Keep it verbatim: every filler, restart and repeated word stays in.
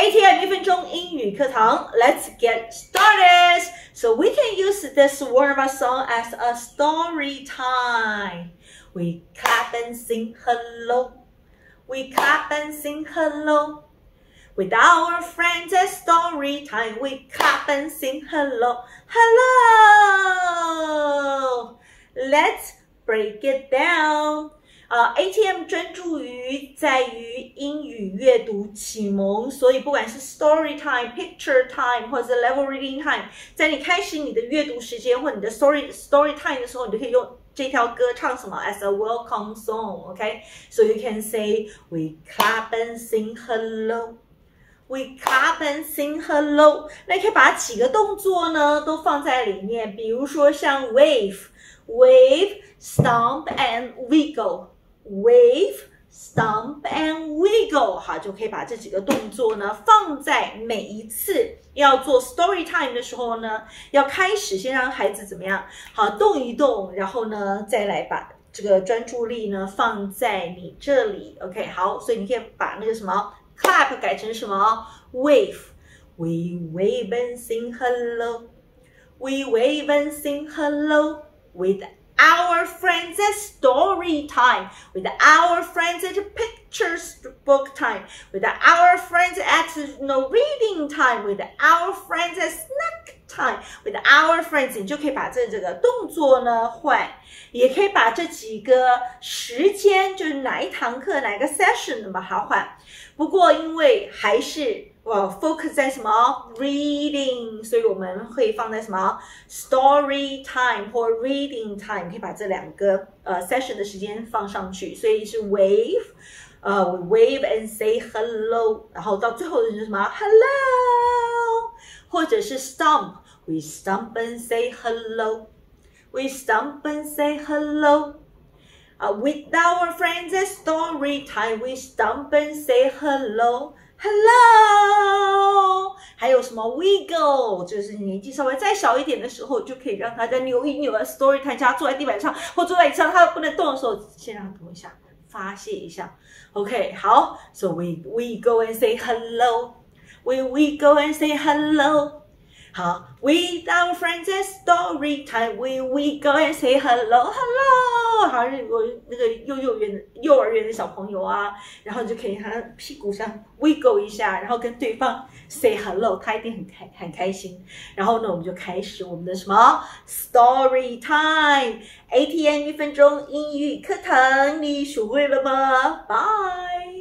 A T M one分钟英语课堂 Let's get started! So we can use this warm-up song as a story time. We clap and sing hello. We clap and sing hello. With our friends at story time, we clap and sing hello. Hello! Let's break it down. Uh, A T M 专注于在于英语阅读启蒙，所以不管是 story time、picture time 或者是 level reading time， 在你开始你的阅读时间或你的 story story time 的时候，你就可以用这条歌唱什么 as a welcome song。Okay, so you can say we clap and sing hello, we clap and sing hello。那你可以把几个动作呢都放在里面，比如说像 wave、wave、stomp and wiggle。 Wave, stomp and wiggle， 好，就可以把这几个动作呢放在每一次要做 story time 的时候呢，要开始先让孩子怎么样？好，动一动，然后呢再来把这个专注力呢放在你这里。OK， 好，所以你可以把那个什么 clap 改成什么 wave。We wave and sing hello. We wave and sing hello with our friends at story time, with our friends at picture book time, with our friends at you know, reading time, with our friends at snack time, with our friends， 你就可以把这这个动作呢换，也可以把这几个时间，就是哪一堂课哪个 session 那么好换。不过因为还是我 focus 在什么 reading， 所以我们会放在什么 story time 或 reading time， 可以把这两个呃 session 的时间放上去，所以是 wave， 呃 wave and say hello， 然后到最后就是什么 hello， 或者是 stomp， we stomp and say hello， we stomp and say hello， 啊、uh, with our friends at story time we stomp and say hello。Hello， 还有什么 wiggle？ 就是年纪稍微再小一点的时候，就可以让他在扭一扭啊 ，story time 加坐在地板上或坐在椅上，他不能动的时候，先让他动一下，发泄一下。OK， 好 ，So we we go and say hello， we we go and say hello。好 ，With our friends at story time， we we go and say hello hello。好像是我那个幼幼园、幼儿园的小朋友啊，然后你就可以他屁股上 wiggle 一下，然后跟对方 say hello， 他一定很开很开心。然后呢，我们就开始我们的什么 story time，A T M 一分钟英语课堂，你学会了吗？ Bye。